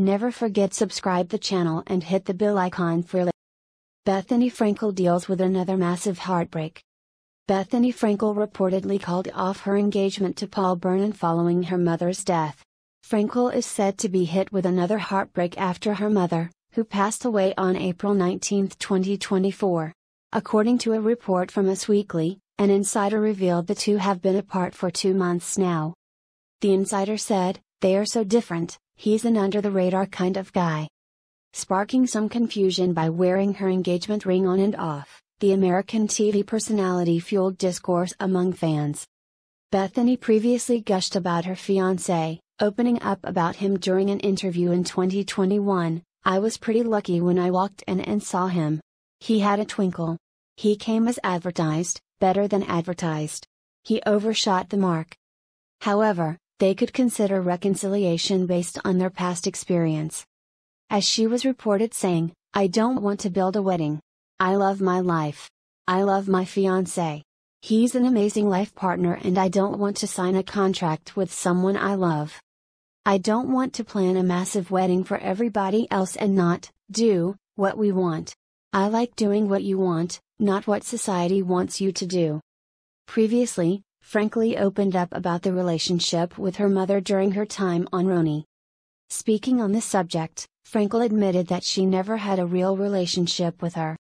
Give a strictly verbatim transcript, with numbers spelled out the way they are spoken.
Never forget subscribe the channel and hit the bell icon for later. Bethenny Frankel deals with another massive heartbreak. Bethenny Frankel reportedly called off her engagement to Paul Bernon following her mother's death. Frankel is said to be hit with another heartbreak after her mother, who passed away on April nineteenth twenty twenty-four. According to a report from Us Weekly, an insider revealed the two have been apart for two months now. The insider said, "They are so different, he's an under-the-radar kind of guy." Sparking some confusion by wearing her engagement ring on and off, the American T V personality fueled discourse among fans. Bethenny previously gushed about her fiancé, opening up about him during an interview in twenty twenty-one, "I was pretty lucky when I walked in and saw him. He had a twinkle. He came as advertised, better than advertised. He overshot the mark." However, they could consider reconciliation based on their past experience. As she was reported saying, "I don't want to build a wedding. I love my life. I love my fiancé. He's an amazing life partner and I don't want to sign a contract with someone I love. I don't want to plan a massive wedding for everybody else and not do what we want. I like doing what you want, not what society wants you to do." Previously, Frankel opened up about the relationship with her mother during her time on RHONY. Speaking on the subject, Frankel admitted that she never had a real relationship with her.